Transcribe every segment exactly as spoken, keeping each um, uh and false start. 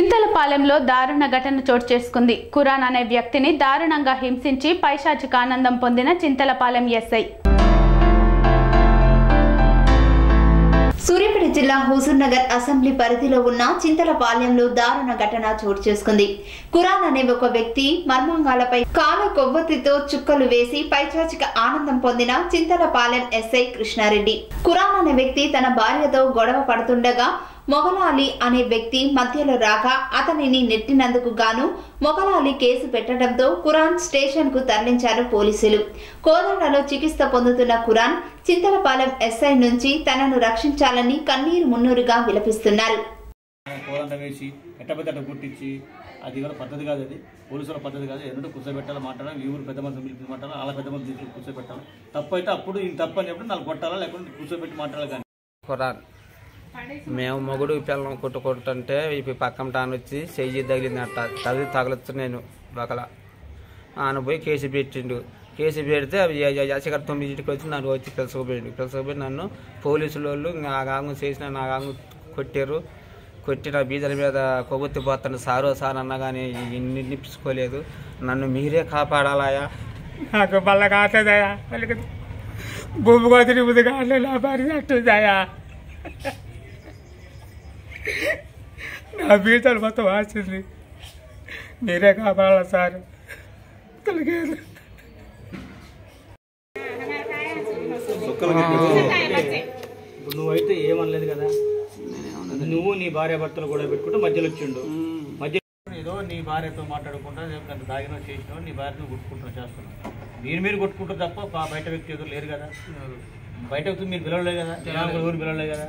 చింతలపాలెంలో దారుణ ఘటన చోటు చేసుకుంది. ఖురాన్ అనే వ్యక్తిని దారుణంగా హింసించి పైశాచిక ఆనందం పొందిన చింతలపాలెం ఎస్ఐ. సూర్యాపేట జిల్లా హోసన్నగర్ అసెంబ్లీ పరిధిలో ఉన్న చింతలపాలెంలో దారుణ ఘటన చోటు చేసుకుంది. ఖురాన్ అనే ఒక వ్యక్తి మర్మాంగాలపై కాల కొవ్వొత్తితో చుక్కలు వేసి పైచాచిక ఆనందం పొందిన చింతలపాలెం ఎస్ఐ కృష్ణారెడ్డి. ఖురాన్ అనే వ్యక్తి తన భార్యతో గొడవ పడుతుండగా మొగలాలి అనే వ్యక్తి మధ్యలో రాగా అతనిని నెట్టినందుకు గాను మొగలాలి కేసు పెట్టడంతో ఖురాన్ స్టేషన్ కు తరలించారు పోలీసులు. కోదండలో చికిత్స పొందుతున్న ఖురాన్ చింతలపాలెం ఎస్ఐ నుంచి తనను రక్షించాలని కన్నీరు మున్నూరుగా విలపిస్తున్నారు. అది కూడా పద్ధతి కాదు, అది పోలీసుల పద్ధతి కాదు. ఎందుకంటే కూర్చోబెట్టాలి, మాట్లాడాలి, ఊరు పెద్ద మంది పిలిపి మాట్లాడాలి, అలా పెద్ద మంది తీసుకుని కూర్చోబెట్టాలి. తప్పు అయితే అప్పుడు ఇది తప్పు అని చెప్పి నాకు కొట్టాలా, లేకుంటే కూర్చోబెట్టి మాట్లాడాలి. కానీ ఖురాన్ మేము మొగుడు పిల్లలు కొట్టుకుంటుంటే ఇవి పక్కన టాను వచ్చి చెయ్యి తగిలిందంట, తగిలి తగలొచ్చు నేను బకల ఆయన పోయి కేసు పెట్టిండు. కేసు పెడితే అవి తొమ్మిది ఇంటికి వచ్చి నన్ను వచ్చి పిలుచుకుపోయిండు. పిలుచుకుపోయి నన్ను పోలీసుల వాళ్ళు నా గాంగు చేసిన నా గాంగు కొట్టారు. కొట్టి నా బీదల మీద కొవ్వొత్తిపోతాను సారో సార్ అన్నా కానీ నిప్పించుకోలేదు. నన్ను మీరే కాపాడాలయా, నాకు బల్ల కాసేదాయా, భూమి కోసరి ముందు కాట్లేదాయా, నా బీతాలు మొత్తం ఆచింది, మీరే కాపాడాల సార్. నువ్వైతే ఏమనలేదు కదా, నువ్వు నీ భార్య భర్తలు కూడా పెట్టుకుంటూ మధ్యలో వచ్చిండు. మధ్యలో ఏదో నీ భార్యతో మాట్లాడుకుంటా దాగిన చేసినావు, నీ భార్యను కొట్టుకుంటున్నావు, చేస్తున్నావు. మీరు మీరు కొట్టుకుంటారు తప్ప బయట వ్యక్తి ఎదురు లేరు కదా, బయట వ్యక్తి మీరు పిలవలేదు కదా, జనాలు ఎవరు పిలవలేదు కదా.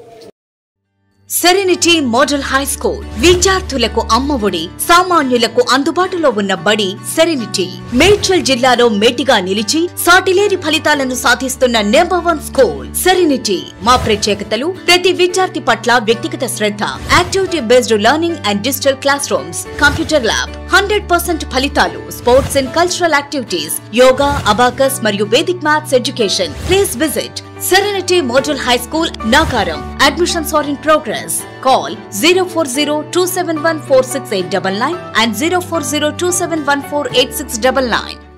సెరెనిటీ మోడల్ హై స్కూల్ విద్యార్థులకు అమ్మఒడి, సామాన్యులకు అందుబాటులో ఉన్న బడి సెరెనిటీ. మేడ్చల్ జిల్లాలో మేటిగా నిలిచి సాటిలేని ఫలితాలను సాధిస్తున్న నెంబర్ వన్ స్కూల్ సెరెనిటీ. మా ప్రత్యేకతలు ప్రతి విద్యార్థి పట్ల వ్యక్తిగత శ్రద్ధ, activity based learning and digital classrooms, computer lab, hundred percent ఫలితాలు, sports and cultural activities, yoga, abacus మరియు Vedic maths education. Please visit Serenity Model High School, Nagaram. Admissions are in progress. Call zero four zero two seven one four six eight nine nine and zero four zero two seven one four eight six nine nine.